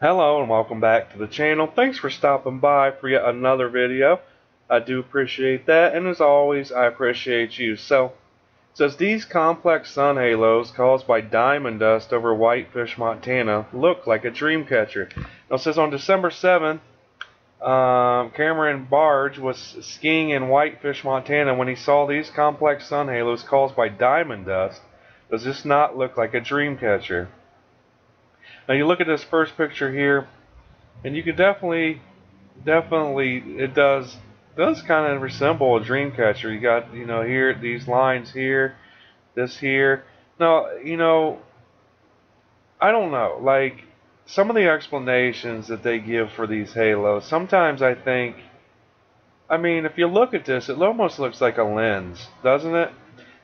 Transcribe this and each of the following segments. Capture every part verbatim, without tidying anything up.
Hello and welcome back to the channel. Thanks for stopping by for yet another video. I do appreciate that, and as always I appreciate you. So it says these complex sun halos caused by diamond dust over Whitefish, Montana look like a dream catcher. Now it says on December seventh um, Cameron Barge was skiing in Whitefish, Montana when he saw these complex sun halos caused by diamond dust. Does this not look like a dream catcher? Now you look at this first picture here, and you can definitely, definitely, it does does kind of resemble a dream catcher. You got, you know, here these lines here, this here. Now, you know, I don't know. Like some of the explanations that they give for these halos, sometimes I think, I mean, if you look at this, it almost looks like a lens, doesn't it?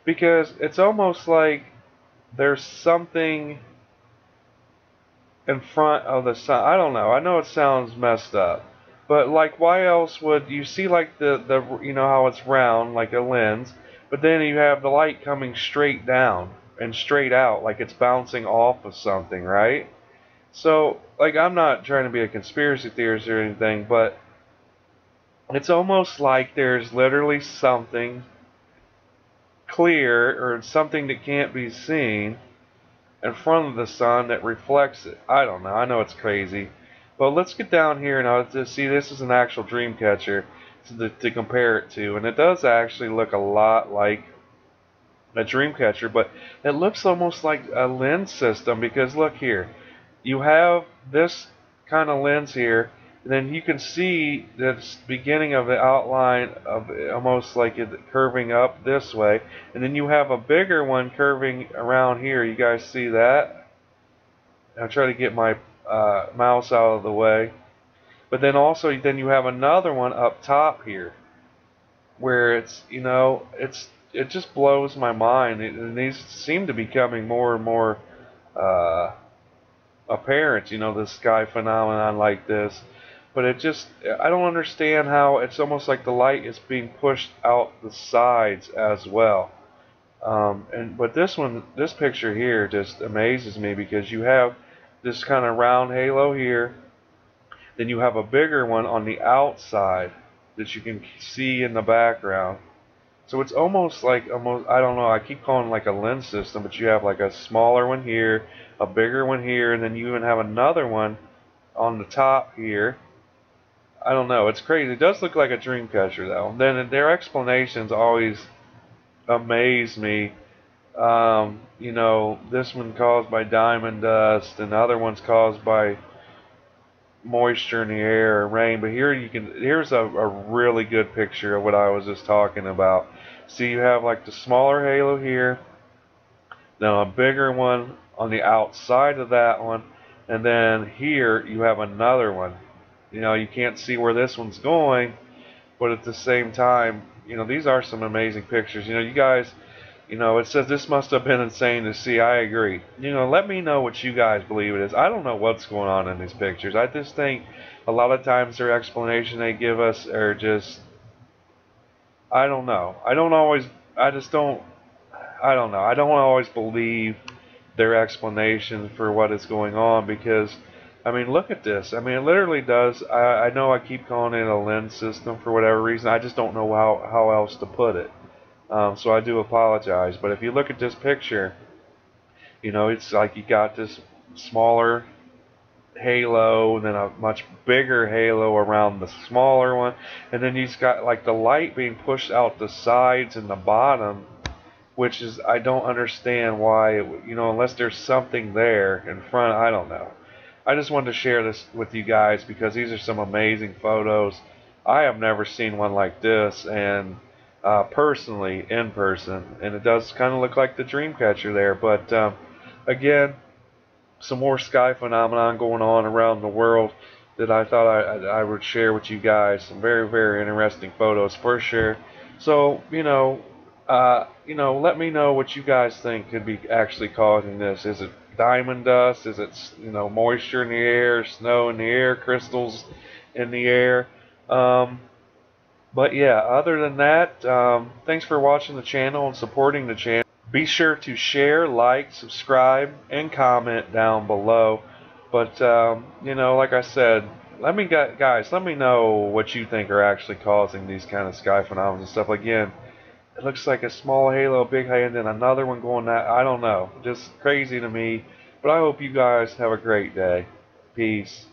Because it's almost like there's something in front of the sun. I don't know. I know it sounds messed up, but like, why else would you see like the the you know how it's round like a lens, but then you have the light coming straight down and straight out like it's bouncing off of something, right? So like, I'm not trying to be a conspiracy theorist or anything, but it's almost like there's literally something clear or something that can't be seen in front of the sun that reflects it. I don't know. I know it's crazy, but let's get down here and I'll see. This is an actual dream catcher to, the, to compare it to, and it does actually look a lot like a dream catcher, but it looks almost like a lens system because look here, you have this kind of lens here, and then you can see the beginning of the outline of almost like it curving up this way, and then you have a bigger one curving around here. You guys see that? I'll try to get my uh, mouse out of the way, but then also then you have another one up top here, where it's you know it's it just blows my mind, it, and these seem to be becoming more and more uh, apparent. You know, this sky phenomenon like this. But it just, I don't understand how it's almost like the light is being pushed out the sides as well. Um, and But this one, this picture here just amazes me because you have this kind of round halo here. Then you have a bigger one on the outside that you can see in the background. So it's almost like, almost I don't know, I keep calling it like a lens system. But you have like a smaller one here, a bigger one here, and then you even have another one on the top here. I don't know. It's crazy. It does look like a dream catcher, though. Then their explanations always amaze me. Um, you know, this one caused by diamond dust, and the other one's caused by moisture in the air or rain. But here you can. Here's a, a really good picture of what I was just talking about. See, you have like the smaller halo here, then a bigger one on the outside of that one, and then here you have another one. You know, you can't see where this one's going, but at the same time, you know, these are some amazing pictures. You know, you guys, you know, it says this must have been insane to see. I agree. You know, let me know what you guys believe it is. I don't know what's going on in these pictures. I just think a lot of times their explanation they give us are just, I don't know. I don't always, I just don't, I don't know. I don't always believe their explanation for what is going on because, I mean, look at this. I mean, it literally does. I, I know I keep calling it a lens system for whatever reason. I just don't know how, how else to put it. Um, so I do apologize. But if you look at this picture, you know, it's like you got this smaller halo and then a much bigger halo around the smaller one. And then you've got like the light being pushed out the sides and the bottom, which is, I don't understand why, it, you know, unless there's something there in front. I don't know. I just wanted to share this with you guys because these are some amazing photos. I have never seen one like this, and uh, personally, in person, and it does kind of look like the dream catcher there. But um, again, some more sky phenomenon going on around the world that I thought I, I would share with you guys. Some very, very interesting photos for sure. So you know, uh, you know, let me know what you guys think could be actually causing this. Is it diamond dust? Is it, you know, moisture in the air, snow in the air, crystals in the air? Um, but yeah, other than that, um, thanks for watching the channel and supporting the channel. Be sure to share, like, subscribe, and comment down below. But, um, you know, like I said, let me guys, let me know what you think are actually causing these kind of sky phenomena and stuff. Again, it looks like a small halo, big halo, and then another one going that. I don't know. Just crazy to me. But I hope you guys have a great day. Peace.